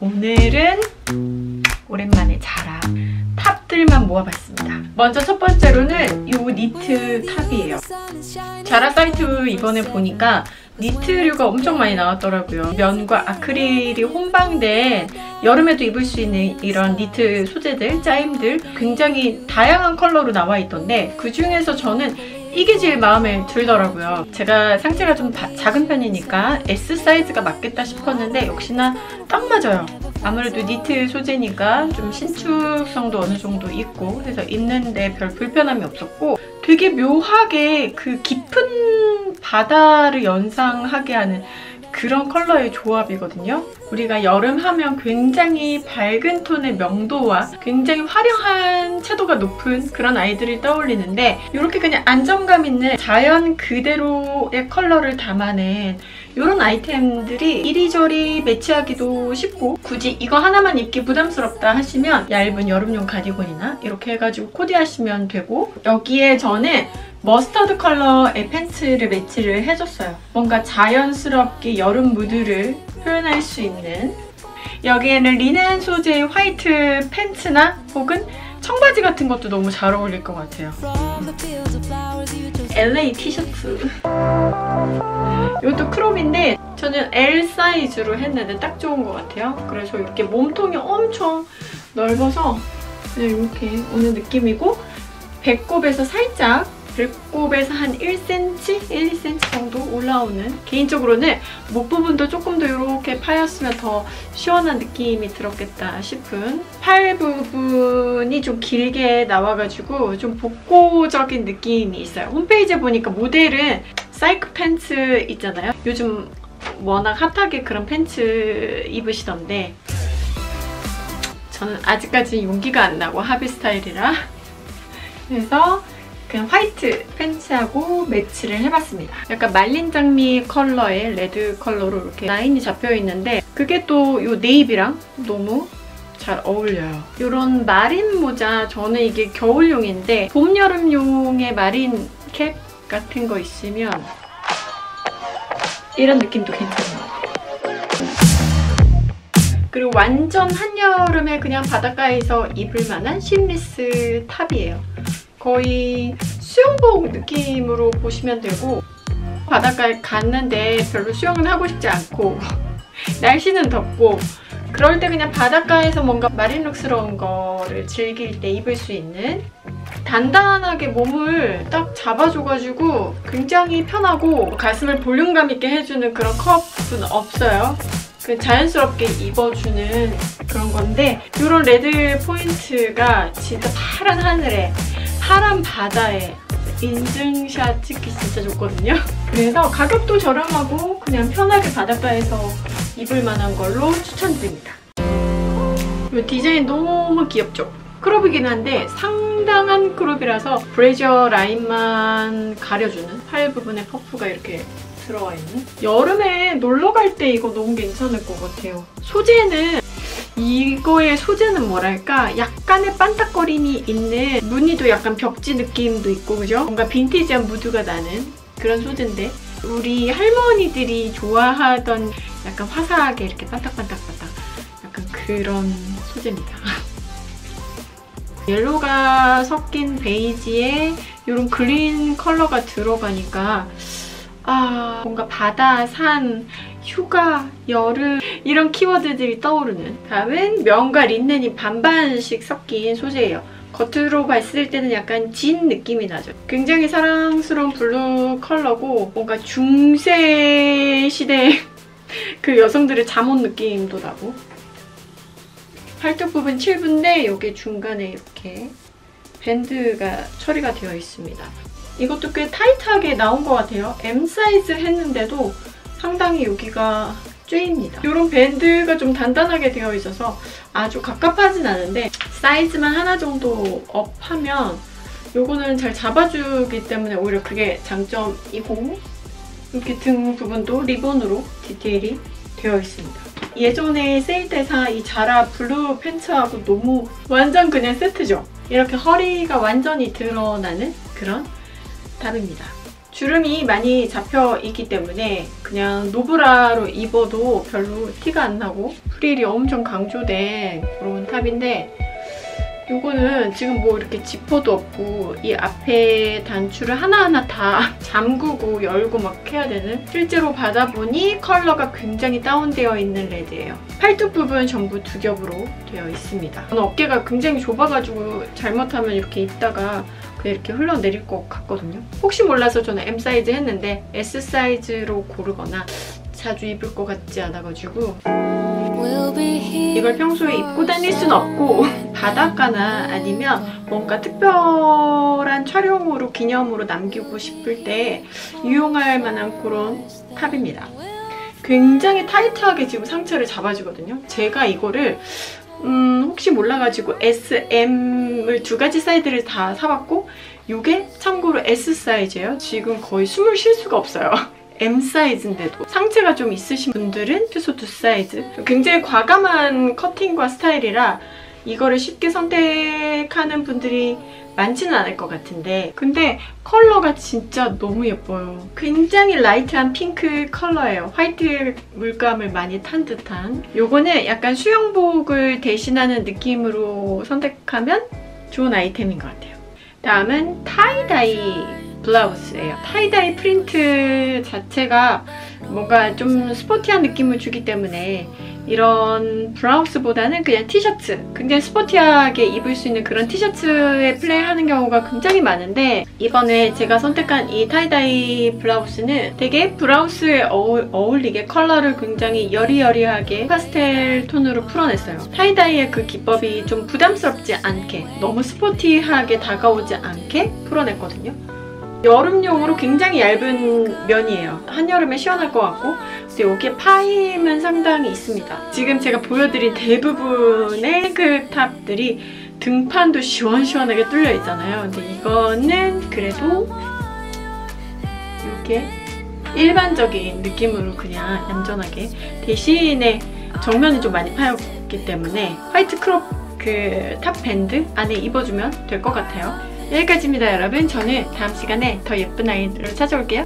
오늘은 오랜만에 자라 탑들만 모아봤습니다. 먼저 첫 번째로는 이 니트 탑이에요. 자라 사이트 이번에 보니까 니트류가 엄청 많이 나왔더라고요. 면과 아크릴이 혼방된 여름에도 입을 수 있는 이런 니트 소재들, 짜임들 굉장히 다양한 컬러로 나와 있던데 그 중에서 저는 이게 제일 마음에 들더라고요. 제가 상체가 좀 작은 편이니까 S 사이즈가 맞겠다 싶었는데 역시나 딱 맞아요. 아무래도 니트 소재니까 좀 신축성도 어느 정도 있고 그래서 입는데 별 불편함이 없었고 되게 묘하게 그 깊은 바다를 연상하게 하는 그런 컬러의 조합이거든요. 우리가 여름 하면 굉장히 밝은 톤의 명도와 굉장히 화려한 채도가 높은 그런 아이들을 떠올리는데 이렇게 그냥 안정감 있는 자연 그대로의 컬러를 담아낸 이런 아이템들이 이리저리 매치하기도 쉽고 굳이 이거 하나만 입기 부담스럽다 하시면 얇은 여름용 가디건이나 이렇게 해가지고 코디하시면 되고 여기에 저는 머스터드 컬러의 팬츠를 매치를 해줬어요. 뭔가 자연스럽게 여름 무드를 표현할 수 있는 여기에는 리넨 소재의 화이트 팬츠나 혹은 청바지 같은 것도 너무 잘 어울릴 것 같아요. LA 티셔츠 이것도 크롭인데 저는 L 사이즈로 했는데 딱 좋은 것 같아요. 그래서 이렇게 몸통이 엄청 넓어서 그냥 이렇게 오는 느낌이고 배꼽에서 살짝 배꼽에서 한 1cm? 1-2cm 정도 올라오는 개인적으로는 목 부분도 조금 더 이렇게 파였으면 더 시원한 느낌이 들었겠다 싶은 팔 부분이 좀 길게 나와가지고 좀 복고적인 느낌이 있어요. 홈페이지에 보니까 모델은 사이크 팬츠 있잖아요. 요즘 워낙 핫하게 그런 팬츠 입으시던데 저는 아직까지 용기가 안 나고 하비 스타일이라 그래서 그냥 화이트 팬츠하고 매치를 해봤습니다. 약간 말린 장미 컬러의 레드 컬러로 이렇게 라인이 잡혀있는데 그게 또 이 네이비랑 너무 잘 어울려요. 이런 마린 모자 저는 이게 겨울용인데 봄, 여름용의 마린 캡 같은 거 있으면 이런 느낌도 괜찮아요. 그리고 완전 한여름에 그냥 바닷가에서 입을 만한 쉼리스 탑이에요. 거의 수영복 느낌으로 보시면 되고 바닷가에 갔는데 별로 수영은 하고 싶지 않고 날씨는 덥고 그럴 때 그냥 바닷가에서 뭔가 마린룩스러운 거를 즐길 때 입을 수 있는 단단하게 몸을 딱 잡아줘가지고 굉장히 편하고 가슴을 볼륨감 있게 해주는 그런 컵은 없어요. 자연스럽게 입어주는 그런 건데 이런 레드 포인트가 진짜 파란 하늘에 파란 바다에 인증샷 찍기 진짜 좋거든요. 그래서 가격도 저렴하고 그냥 편하게 바닷가에서 입을 만한 걸로 추천드립니다. 이 디자인 너무 귀엽죠? 크롭이긴 한데 상당한 크롭이라서 브래지어 라인만 가려주는 팔 부분에 퍼프가 이렇게 들어와 있는 여름에 놀러갈 때 이거 너무 괜찮을 것 같아요. 소재는 이거의 소재는 뭐랄까 약간의 반딱거림이 있는 무늬도 약간 벽지 느낌도 있고 그죠? 뭔가 빈티지한 무드가 나는 그런 소재인데 우리 할머니들이 좋아하던 약간 화사하게 이렇게 반딱반딱반딱 약간 그런 소재입니다. 옐로우가 섞인 베이지에 이런 그린 컬러가 들어가니까 아 뭔가 바다, 산, 휴가, 여름 이런 키워드들이 떠오르는 다음은 면과 린넨이 반반씩 섞인 소재예요. 겉으로 봤을 때는 약간 진 느낌이 나죠. 굉장히 사랑스러운 블루 컬러고 뭔가 중세 시대 그 여성들의 잠옷 느낌도 나고 팔뚝 부분 7부인데 여기 중간에 이렇게 밴드가 처리가 되어 있습니다. 이것도 꽤 타이트하게 나온 것 같아요. M 사이즈 했는데도 상당히 여기가 쬐입니다. 이런 밴드가 좀 단단하게 되어 있어서 아주 갑갑하진 않은데 사이즈만 하나 정도 업하면 요거는 잘 잡아주기 때문에 오히려 그게 장점이고 이렇게 등 부분도 리본으로 디테일이 되어 있습니다. 예전에 세일 때 산 이 자라 블루 팬츠하고 너무 완전 그냥 세트죠. 이렇게 허리가 완전히 드러나는 그런 탑입니다. 주름이 많이 잡혀 있기 때문에 그냥 노브라로 입어도 별로 티가 안 나고 프릴이 엄청 강조된 그런 탑인데, 요거는 지금 뭐 이렇게 지퍼도 없고 이 앞에 단추를 하나하나 다 잠그고 열고 막 해야 되는, 실제로 받아보니 컬러가 굉장히 다운되어 있는 레드예요. 팔뚝 부분 전부 두 겹으로 되어 있습니다. 저는 어깨가 굉장히 좁아가지고 잘못하면 이렇게 입다가 그냥 이렇게 흘러내릴 것 같거든요. 혹시 몰라서 저는 M 사이즈 했는데 S 사이즈로 고르거나 자주 입을 것 같지 않아가지고 이걸 평소에 입고 다닐 순 없고 바닷가나 아니면 뭔가 특별한 촬영으로 기념으로 남기고 싶을 때 유용할 만한 그런 탑입니다. 굉장히 타이트하게 지금 상체를 잡아주거든요. 제가 이거를 혹시 몰라가지고 S, M을 두 가지 사이즈를 다 사봤고, 이게 참고로 S 사이즈예요. 지금 거의 숨을 쉴 수가 없어요. M 사이즈인데도 상체가 좀 있으신 분들은 최소 2 사이즈, 굉장히 과감한 커팅과 스타일이라 이거를 쉽게 선택하는 분들이 많지는 않을 것 같은데, 근데 컬러가 진짜 너무 예뻐요. 굉장히 라이트한 핑크 컬러예요. 화이트 물감을 많이 탄 듯한. 요거는 약간 수영복을 대신하는 느낌으로 선택하면 좋은 아이템인 것 같아요. 다음은 타이다이 블라우스예요. 타이다이 프린트 자체가 뭔가 좀 스포티한 느낌을 주기 때문에 이런 블라우스보다는 그냥 티셔츠, 굉장히 스포티하게 입을 수 있는 그런 티셔츠에 플레이하는 경우가 굉장히 많은데, 이번에 제가 선택한 이 타이다이 블라우스는 되게 블라우스에 어울리게 컬러를 굉장히 여리여리하게 파스텔 톤으로 풀어냈어요. 타이다이의 그 기법이 좀 부담스럽지 않게, 너무 스포티하게 다가오지 않게 풀어냈거든요. 여름용으로 굉장히 얇은 면이에요. 한여름에 시원할 것 같고, 근데 여기에 파임은 상당히 있습니다. 지금 제가 보여드린 대부분의 그 탑들이 등판도 시원시원하게 뚫려 있잖아요. 근데 이거는 그래도 이렇게 일반적인 느낌으로 그냥 얌전하게, 대신에 정면이 좀 많이 파였기 때문에 화이트 크롭 그 탑 밴드 안에 입어주면 될 것 같아요. 여기까지입니다, 여러분. 저는 다음 시간에 더 예쁜 아이들로 찾아올게요.